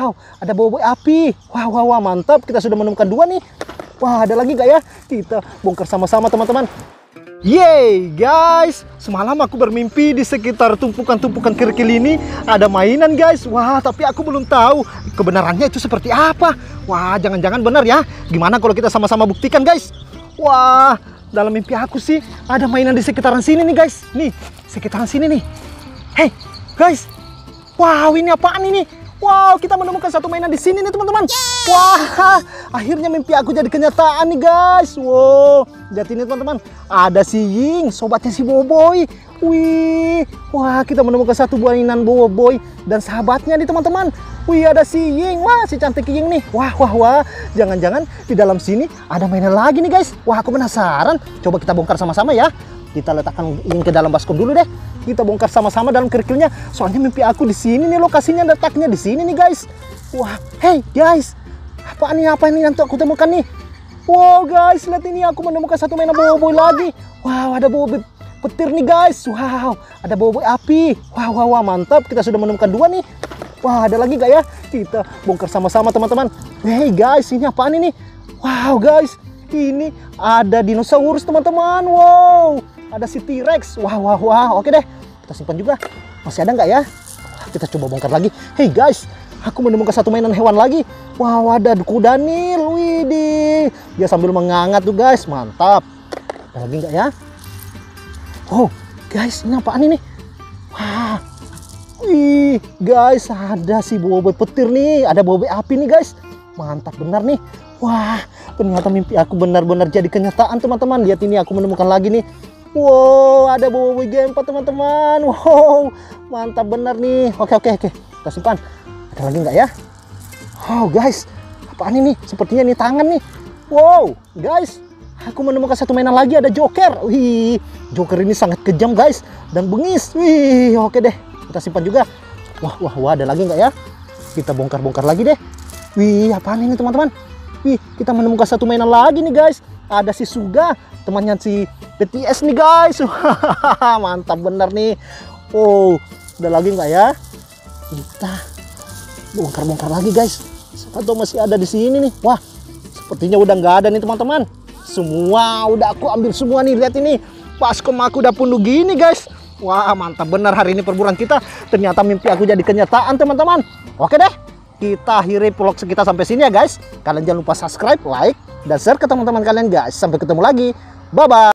Wow, ada Boboiboy api. Wow, mantap. Kita sudah menemukan dua nih. Wah, ada lagi gak ya? Kita bongkar sama-sama, teman-teman. Yeay, guys. Semalam aku bermimpi di sekitar tumpukan-tumpukan kerikil ini ada mainan, guys. Wah, tapi aku belum tahu kebenarannya itu seperti apa. Wah, jangan-jangan benar ya. Gimana kalau kita sama-sama buktikan, guys? Wah, dalam mimpi aku sih ada mainan di sekitaran sini nih, guys. Nih, sekitaran sini nih. Hey, guys. Wow, ini apaan ini? Wow, kita menemukan satu mainan di sini nih, teman-teman. Wah, akhirnya mimpi aku jadi kenyataan nih, guys. Wow, lihat ini, teman-teman. Ada si Ying, sobatnya si Boboiboy. Wih, wah, kita menemukan satu buah mainan Boboiboy dan sahabatnya nih, teman-teman. Wih, ada si Ying. Wah, si cantik Ying nih. Wah. Jangan-jangan di dalam sini ada mainan lagi nih, guys. Wah, aku penasaran. Coba kita bongkar sama-sama ya. Kita letakkan Ying ke dalam baskom dulu deh. Kita bongkar sama-sama dalam kerikilnya. Soalnya mimpi aku di sini nih, lokasinya letaknya di sini nih, guys. Wah, hey guys. Apa ini yang aku temukan nih? Wow, guys, lihat ini, aku menemukan satu mainan Boboiboy lagi. Wow, ada Boboiboy petir nih, guys. Wow, ada Boboiboy api. Wow, mantap. Kita sudah menemukan dua nih. Wah, ada lagi gak ya? Kita bongkar sama-sama, teman-teman. Hey guys, ini apaan ini? Wow, guys. Ini ada dinosaurus, teman-teman. Wow. Ada si T-Rex. Wah. Oke deh. Kita simpan juga. Masih ada nggak ya? Kita coba bongkar lagi. Hey guys, aku menemukan satu mainan hewan lagi. Wow, ada kuda nih. Widih. Dia sambil mengangat tuh, guys. Mantap. Ada lagi nggak ya? Oh, guys, ini apaan ini? Wah. Wih, guys, ada si Boboiboy petir nih. Ada Boboiboy api nih, guys. Mantap benar nih. Wah, ternyata mimpi aku benar-benar jadi kenyataan, teman-teman. Lihat ini, aku menemukan lagi nih. Wow, ada Boboiboy game 4, teman-teman. Wow, mantap bener nih. Oke. Kita simpan. Ada lagi nggak ya? Wow, guys. Apaan ini? Sepertinya ini tangan nih. Wow, guys. Aku menemukan satu mainan lagi, ada Joker. Wih, Joker ini sangat kejam, guys. Dan bengis. Wih, oke deh. Kita simpan juga. Wah. Ada lagi nggak ya? Kita bongkar-bongkar lagi deh. Wih, apaan ini, teman-teman? Wih, kita menemukan satu mainan lagi nih, guys. Ada si Suga, temannya si BTS nih, guys. Mantap bener nih. Oh, udah lagi nggak ya? Kita bongkar-bongkar lagi, guys. Siapa tahu masih ada di sini nih. Wah, sepertinya udah nggak ada nih, teman-teman. Semua udah aku ambil semua nih. Lihat ini, baskom aku udah penuh gini, guys. Wah, mantap bener hari ini perburuan kita. Ternyata mimpi aku jadi kenyataan, teman-teman. Oke deh, kita akhiri vlog kita sampai sini ya, guys. Kalian jangan lupa subscribe, like, dan share ke teman-teman kalian, guys. Sampai ketemu lagi. Bye-bye.